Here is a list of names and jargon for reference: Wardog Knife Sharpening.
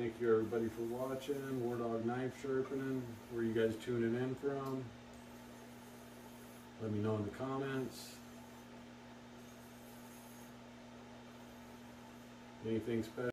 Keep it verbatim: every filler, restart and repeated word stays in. Thank you everybody for watching Wardog Knife Sharpening. Where are you guys tuning in from? Let me know in the comments. Anything special?